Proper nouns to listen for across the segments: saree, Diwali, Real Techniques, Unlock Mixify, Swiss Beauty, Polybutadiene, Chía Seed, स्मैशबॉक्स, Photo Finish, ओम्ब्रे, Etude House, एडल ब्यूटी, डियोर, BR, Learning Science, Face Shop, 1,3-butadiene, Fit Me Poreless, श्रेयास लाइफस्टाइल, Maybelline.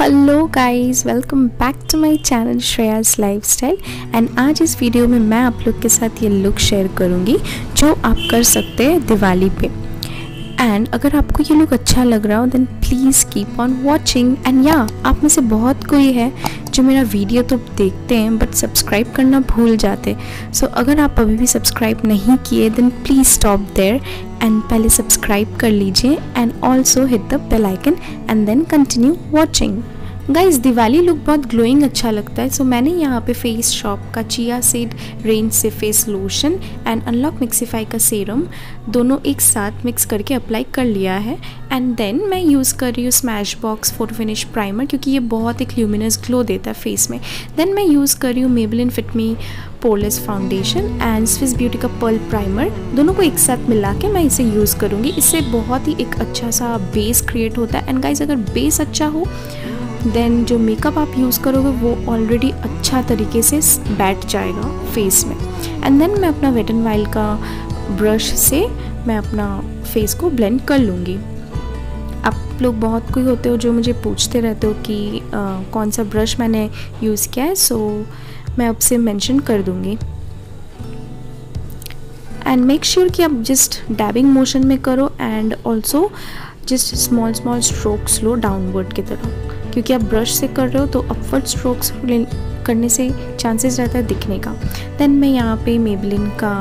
Hello guys, welcome back to my channel श्रेयास लाइफस्टाइल। And आज इस video में मैं आप लोग के साथ ये लुक शेयर करूँगी जो आप कर सकते हैं दिवाली पे। एंड अगर आपको ये लुक अच्छा लग रहा हो then please keep on watching. And या आप में से बहुत कोई है जो मेरा वीडियो तो देखते हैं बट सब्सक्राइब करना भूल जाते। सो अगर आप अभी भी सब्सक्राइब नहीं किए then please stop there and पहले सब्सक्राइब कर लीजिए and also hit the bell icon and then continue watching. Guys, Diwali look बहुत ग्लोइंग अच्छा लगता है। सो मैंने यहाँ पे फेस शॉप का चिया सीड रेंज से face lotion and unlock mixify का सीरम दोनों एक साथ मिक्स करके अप्लाई कर लिया है। एंड देन मैं यूज़ कर रही हूँ स्मैशबॉक्स फोटो फिनिश प्राइमर क्योंकि ये बहुत एक ल्यूमिनस ग्लो देता है फेस में। देन मैं यूज़ कर रही हूँ Maybelline fit me poreless foundation and Swiss beauty का पर्ल प्राइमर। दोनों को एक साथ मिला के मैं इसे यूज़ करूँगी। इससे बहुत ही एक अच्छा सा बेस क्रिएट होता है। एंड गाइज़, अगर बेस अच्छा हो देन जो मेकअप आप यूज़ करोगे वो ऑलरेडी अच्छा तरीके से बैठ जाएगा फेस में। एंड देन मैं अपना वेट एंड वाइल्ड का ब्रश से मैं अपना फेस को ब्लेंड कर लूँगी। आप लोग बहुत कोई होते हो जो मुझे पूछते रहते हो कि कौन सा ब्रश मैंने यूज़ किया है, सो मैं आपसे मेंशन कर दूँगी। एंड मेक श्योर कि आप जस्ट डैबिंग मोशन में करो and also just small small strokes लो डाउनवर्ड की तरफ, क्योंकि आप ब्रश से कर रहे हो तो अपवर्ड स्ट्रोक्स करने से चांसेस रहता है दिखने का। देन मैं यहाँ पे मेबेलिन का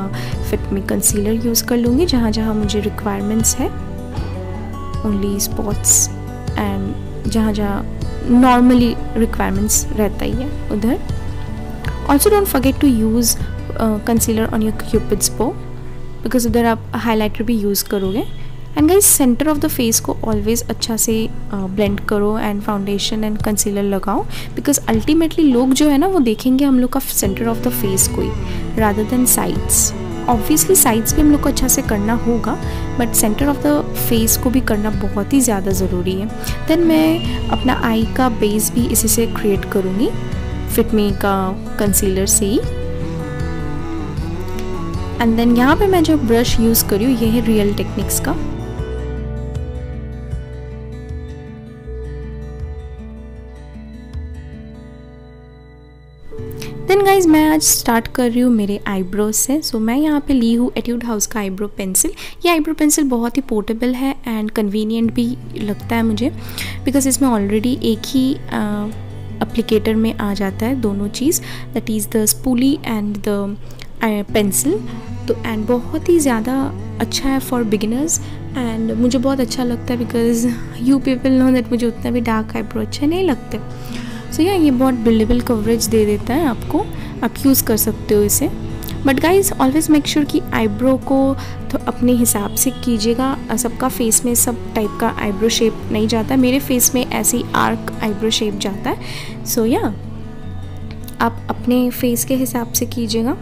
फिट मी कंसीलर यूज़ कर लूँगी जहाँ जहाँ मुझे रिक्वायरमेंट्स है, ओनली स्पॉट्स एंड जहाँ जहाँ नॉर्मली रिक्वायरमेंट्स रहता ही है उधर। Also don't forget to use concealer on your cupid's bow because उधर आप हाईलाइटर भी यूज़ करोगे। And guys, centre of the face को ऑलवेज़ अच्छा से ब्लेंड करो एंड फाउंडेशन एंड कंसीलर लगाओ बिकॉज अल्टीमेटली लोग जो है ना वो देखेंगे हम लोग का सेंटर ऑफ द फेस को ही rather than sides. Obviously sides भी हम लोग को अच्छा से करना होगा but centre of the face को भी करना बहुत ही ज़्यादा ज़रूरी है। देन मैं अपना आई का बेस भी इसी से क्रिएट करूँगी फिट मी का कंसीलर से ही। एंड देन यहाँ पर मैं जो ब्रश यूज़ करी हूँ ये है रियल टेक्निक्स का। देन गाइज, मैं आज स्टार्ट कर रही हूँ मेरे आईब्रोज से। सो मैं यहाँ पे ली हूँ एट्यूड हाउस का आईब्रो पेंसिल। ये आईब्रो पेंसिल बहुत ही पोर्टेबल है एंड कन्वीनियंट भी लगता है मुझे बिकॉज इसमें ऑलरेडी एक ही एप्लीकेटर में आ जाता है दोनों चीज़, that is the spoolie and the pencil. तो एंड बहुत ही ज़्यादा अच्छा है फॉर बिगिनर्स एंड मुझे बहुत अच्छा लगता है because you people know that मुझे उतना भी डार्क आईब्रो अच्छे नहीं लगते। सो ये बहुत बिल्डेबल कवरेज दे देता है आपको, आप यूज़ कर सकते हो इसे। But guys, always make sure कि आईब्रो को तो अपने हिसाब से कीजिएगा। सबका फेस में सब टाइप का आईब्रो शेप नहीं जाता, मेरे फेस में ऐसी आर्क आईब्रो शेप जाता है। सो आप अपने फेस के हिसाब से कीजिएगा।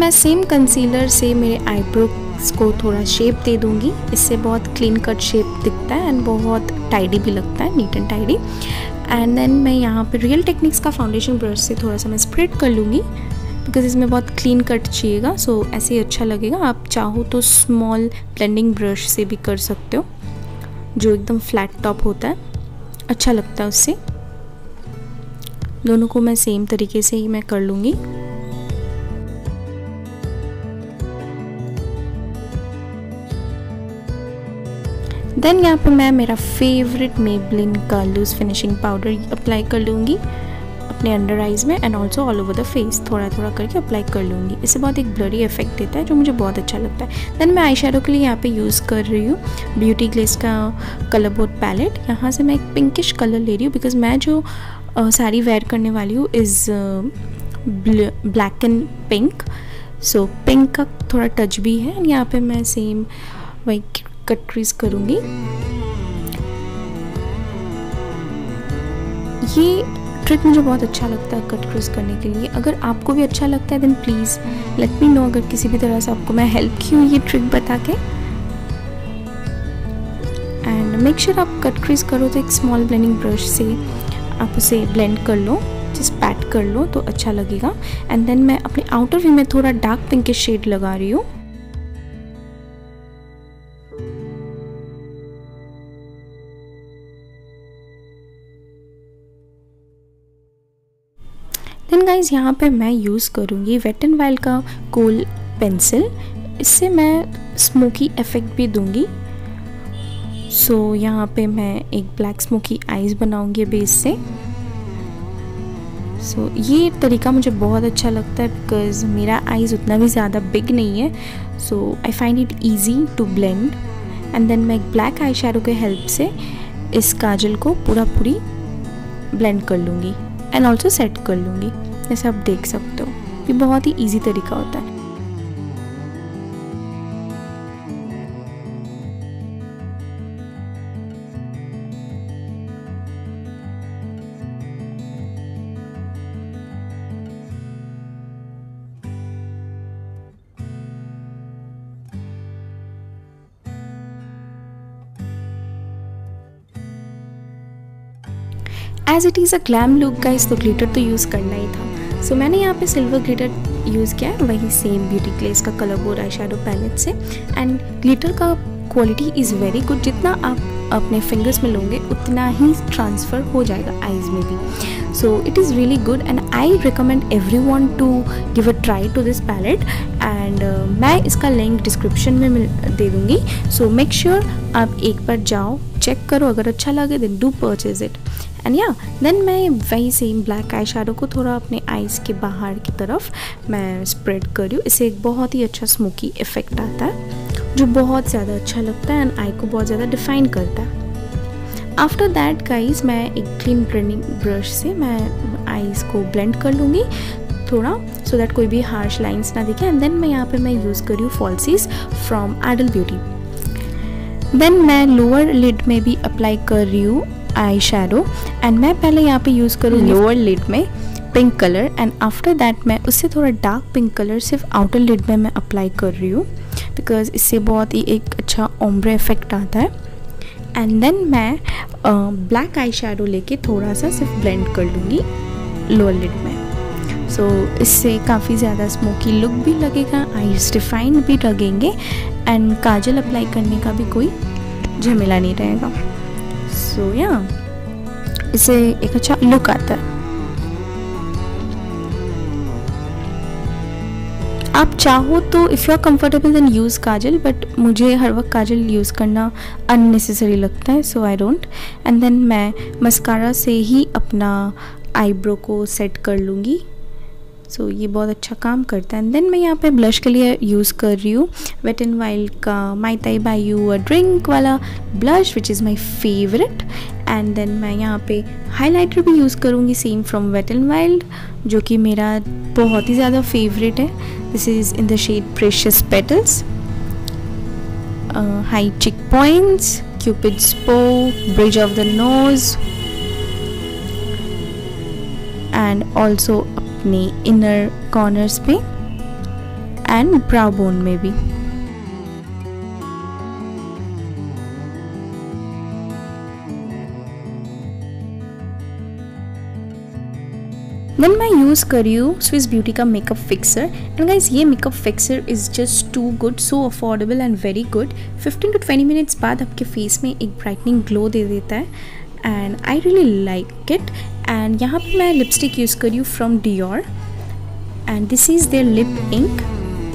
मैं सेम कंसीलर से मेरे आईब्रोज को थोड़ा शेप दे दूंगी, इससे बहुत क्लीन कट शेप दिखता है एंड बहुत टाइडी भी लगता है, neat and tidy. And then मैं यहाँ पे रियल टेक्निक्स का फाउंडेशन ब्रश से थोड़ा सा मैं स्प्रेड कर लूँगी बिकॉज इसमें बहुत क्लीन कट चाहिएगा। सो ऐसे ही अच्छा लगेगा। आप चाहो तो स्मॉल ब्लेंडिंग ब्रश से भी कर सकते हो जो एकदम फ्लैट टॉप होता है, अच्छा लगता है उससे। दोनों को मैं सेम तरीके से ही मैं कर लूँगी। देन यहाँ पे मैं मेरा फेवरेट मेबेलिन का लूज फिनिशिंग पाउडर अप्लाई कर लूँगी अपने अंडर आइज़ में and also all over the face थोड़ा थोड़ा करके अप्लाई कर लूँगी। इससे बहुत एक ब्लरी इफेक्ट देता है जो मुझे बहुत अच्छा लगता है। देन मैं आई शेडो के लिए यहाँ पे यूज़ कर रही हूँ ब्यूटी ग्लेज का कलर बोर्ड पैलेट। यहाँ से मैं एक पिंकिश कलर ले रही हूँ बिकॉज मैं जो साड़ी वेयर करने वाली हूँ is black and pink. So pink का थोड़ा टच भी है। यहाँ पर मैं सेम वही कट ट्रीज करूँगी। ये ट्रिक मुझे बहुत अच्छा लगता है कट क्रिस्प करने के लिए। अगर आपको भी अच्छा लगता है then please let me know, अगर किसी भी तरह से आपको मैं हेल्प की हूँ ये ट्रिक बता के। एंड मेक श्योर आप कट क्रिस्प करो तो एक स्मॉल ब्लेंडिंग ब्रश से आप उसे ब्लेंड कर लो, जिस पैट कर लो तो अच्छा लगेगा। एंड देन मैं अपने आउटर व्यू में थोड़ा डार्क पिंक के शेड लगा रही हूँ। देन गाइज यहाँ पे मैं यूज़ करूँगी वेट एंड वाइल्ड का कोल पेंसिल, इससे मैं स्मोकी इफेक्ट भी दूँगी। सो यहाँ पे मैं एक ब्लैक स्मोकी आइज बनाऊँगी बेस से। सो ये तरीका मुझे बहुत अच्छा लगता है बिकॉज मेरा आइज उतना भी ज़्यादा बिग नहीं है, so I find it easy to blend. And then मैं एक ब्लैक आई शैडो के हेल्प से इस काजल को पूरा पूरी ब्लेंड कर लूँगी एंड ऑल्सो सेट कर लूँगी, जैसे आप देख सकते हो। ये बहुत ही ईजी तरीका होता है। As it is a glam look guys, तो ग्लिटर तो यूज़ करना ही था। सो मैंने यहाँ पे सिल्वर ग्लिटर यूज़ किया है, वही सेम ब्यूटी ग्लेज का colour board eye shadow palette से। एंड ग्लिटर का क्वालिटी इज़ वेरी गुड, जितना आप अपने फिंगर्स में लोगे उतना ही ट्रांसफ़र हो जाएगा आइज़ में भी। So it is really good and I recommend every one to give a try to this palette. And मैं इसका लिंक डिस्क्रिप्शन में दे दूँगी, सो मेक श्योर आप एक बार जाओ चेक करो, अगर अच्छा लगे then do purchase it. And या देन मैं वही सेम ब्लैक आई शेडो को थोड़ा अपने आइज़ के बाहर की तरफ मैं स्प्रेड कर रही हूँ। इससे एक बहुत ही अच्छा स्मोकी इफेक्ट आता है जो बहुत ज़्यादा अच्छा लगता है एंड आई को बहुत ज़्यादा डिफाइन करता है। आफ्टर दैट गाइज मैं एक क्लीन ब्लेंडिंग ब्रश से मैं आइज़ को ब्लेंड कर लूँगी थोड़ा, सो दैट कोई भी हार्श लाइन्स ना दिखे। एंड देन मैं यहाँ पर मैं यूज़ कर रही हूँ फॉल्सीज फ्रॉम एडल ब्यूटी। देन मैं लोअर लिड में भी अप्लाई कर रही हूँ आई शेडो, एंड मैं पहले यहाँ पे यूज़ करूँ लोअर लिड में pink colour, and after that मैं उससे थोड़ा डार्क पिंक कलर सिर्फ आउटर लिड में मैं अप्लाई कर रही हूँ बिकॉज इससे बहुत ही एक अच्छा ओम्ब्रे इफेक्ट आता है। एंड देन मैं ब्लैक आई शेडो लेके थोड़ा सा सिर्फ ब्लेंड कर लूँगी लोअर लिड में। सो इससे काफ़ी ज़्यादा स्मोकी लुक भी लगेगा, आईज डिफाइंड भी लगेंगे एंड काजल अप्लाई करने का भी कोई झमेला नहीं रहेगा। सो या इसे एक अच्छा लुक आता है। आप चाहो तो if you are comfortable then use kajal, but मुझे हर वक्त काजल यूज़ करना अननेसेसरी लगता है, so I don't. And then मैं मस्कारा से ही अपना आईब्रो को सेट कर लूँगी। सो ये बहुत अच्छा काम करता है। एंड देन मैं यहाँ पे ब्लश के लिए यूज़ कर रही हूँ वेट एंड वाइल्ड का mai tai buy you a drink वाला blush which is my favourite. And then मैं यहाँ पे हाइलाइटर भी यूज़ करूँगी same from wet and wild, जो कि मेरा बहुत ही ज़्यादा फेवरेट है। This is in the shade precious petals, high cheek points, cupid's bow, bridge of the nose, and also अपने इनर कॉर्नर्स पे एंड ब्राउ बोन में भी। देन मैं यूज़ कर रही हूँ स्विस ब्यूटी का मेकअप फिक्सर। एंड गाइज ये makeup fixer is just too good, so affordable and very good. 15 to 20 minutes बाद आपके फेस में एक ब्राइटनिंग ग्लो दे देता है and I really like it. And यहाँ पे मैं लिपस्टिक यूज़ कर रही हूँ from डियोर, and this is their lip ink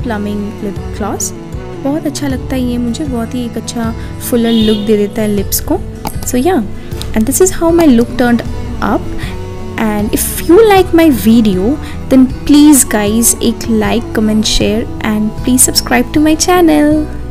plumping lip gloss. बहुत अच्छा लगता है ये मुझे, बहुत ही एक अच्छा फुलर लुक दे देता है लिप्स को। सो या and this is how my look turned up. And if you like my video then please guys एक like, comment, share and please subscribe to my channel.